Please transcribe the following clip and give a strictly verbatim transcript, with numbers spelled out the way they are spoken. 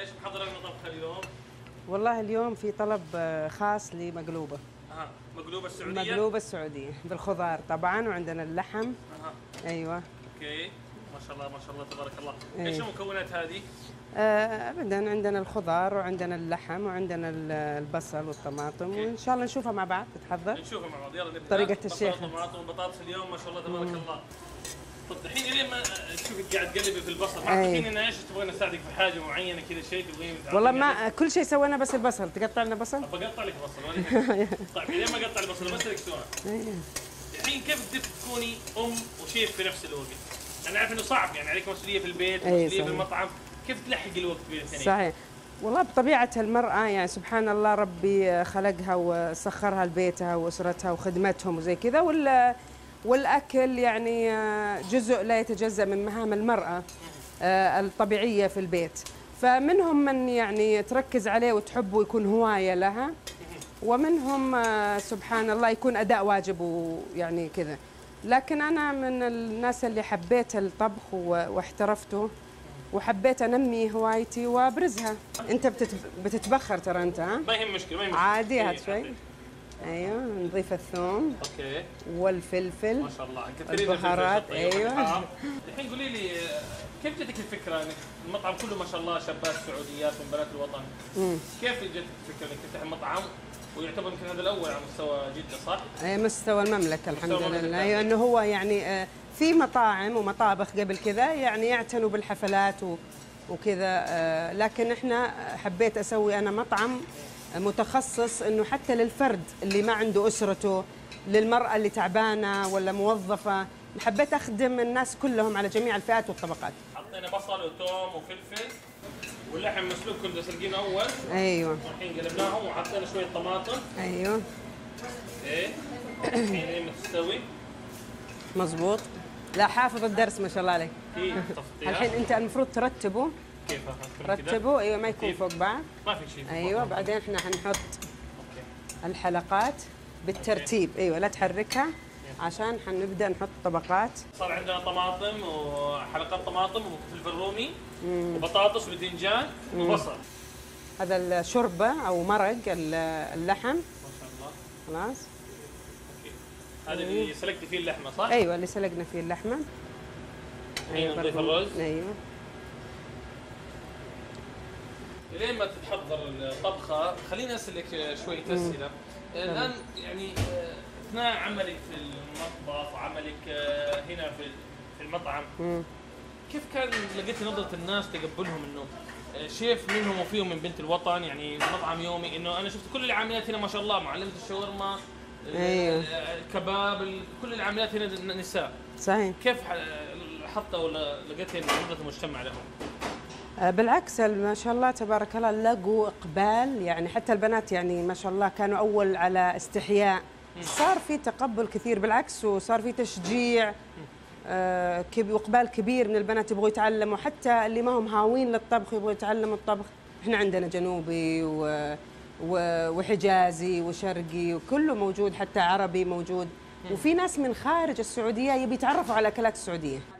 ايش محضره من طبخه اليوم؟ والله اليوم في طلب خاص لمقلوبه. اها مقلوبه السعوديه؟ المقلوبه السعوديه بالخضار طبعا، وعندنا اللحم. اها ايوه اوكي، ما شاء الله ما شاء الله تبارك الله. أيوة. ايش المكونات هذه؟ آه ابدا، عندنا الخضار وعندنا اللحم وعندنا البصل والطماطم، وان شاء الله نشوفها مع بعض تتحضر. نشوفها مع بعض، يلا نبدا طريقه الشيخ. الطماطم والبطاطس اليوم ما شاء الله تبارك مم. الله. طب الحين لين ما تشوفك قاعد تقلبي في البصل، عارفين ان ايش تبغين نساعدك في حاجه معينه كذا شيء تبغين؟ والله ما كل شيء سوينا بس البصل، تقطع لنا بصل؟ بقطع لك بصل. طيب لين ما اقطع البصل بس لك سؤال. الحين كيف بدك تكوني ام وشيف في نفس الوقت؟ انا عارف انه صعب، يعني عليك مسؤوليه في البيت ومسؤوليه في المطعم، كيف تلحق الوقت بين الاثنين؟ صحيح. والله بطبيعه المراه يعني سبحان الله ربي خلقها وسخرها لبيتها واسرتها وخدمتهم وزي كذا، ولا والاكل يعني جزء لا يتجزأ من مهام المرأة الطبيعية في البيت، فمنهم من يعني تركز عليه وتحبه ويكون هواية لها، ومنهم سبحان الله يكون أداء واجب ويعني كذا. لكن أنا من الناس اللي حبيت الطبخ واحترفته وحبيت انمي هوايتي وابرزها. انت بتتبخر ترى انت، ها؟ ما يهم مشكلة ما يهم مشكلة، عادي هات شوي. ايوه نضيف الثوم اوكي والفلفل ما شاء الله البهارات. ايوه الحين قولي لي كيف جتك الفكره انك المطعم كله ما شاء الله شباب سعوديات من بنات الوطن، مم. كيف جتك الفكره انك تفتح مطعم ويعتبر يمكن هذا الاول على مستوى جده صح؟ اي مستوى المملكه الحمد لله. ايوه انه هو يعني في مطاعم ومطابخ قبل كذا يعني يعتنوا بالحفلات وكذا، لكن احنا حبيت اسوي انا مطعم متخصص انه حتى للفرد اللي ما عنده اسرته، للمراه اللي تعبانه ولا موظفه، حبيت اخدم الناس كلهم على جميع الفئات والطبقات. حطينا بصل وثوم وفلفل واللحم مسلوق كنا سلقينه اول. ايوه. الحين قلبناهم وحطينا شويه طماطم. ايوه. ايه. الحين ما تستوي. مضبوط. لا حافظ الدرس ما شاء الله عليك. الحين انت المفروض ترتبه. كيف رتبوا؟ ايوه ما يكون فوق بعض، ما في شيء. ايوه بعدين احنا حنحط الحلقات بالترتيب. ايوه لا تحركها عشان حنبدا نحط طبقات. صار عندنا طماطم وحلقات طماطم وفلفل رومي وبطاطس وباذنجان وبصل. هذا الشوربه او مرق اللحم ما شاء الله. خلاص اوكي، هذا اللي سلقتي فيه اللحمه صح؟ ايوه اللي سلقنا فيه اللحمه. الحين نضيف الرز. ايوه لين ما تتحضر الطبخه خليني اسالك شويه اسئله. الان يعني اثناء عملك في المطبخ وعملك هنا في المطعم، مم. كيف كان لقيت نظره الناس تقبلهم انه شيف منهم وفيهم من بنت الوطن يعني مطعم يومي؟ انه انا شفت كل العاملات هنا ما شاء الله، معلمه الشاورما الكباب كل العاملات هنا نساء. صحيح. كيف حطوا ولا لقيت نظره المجتمع لهم؟ بالعكس ما شاء الله تبارك الله لقوا اقبال، يعني حتى البنات يعني ما شاء الله كانوا اول على استحياء، صار في تقبل كثير بالعكس، وصار في تشجيع واقبال كبير من البنات يبغوا يتعلموا، حتى اللي ما هم هاوين للطبخ يبغوا يتعلموا الطبخ. احنا عندنا جنوبي وحجازي وشرقي وكله موجود، حتى عربي موجود، وفي ناس من خارج السعودية يبي يتعرفوا على اكلات السعودية.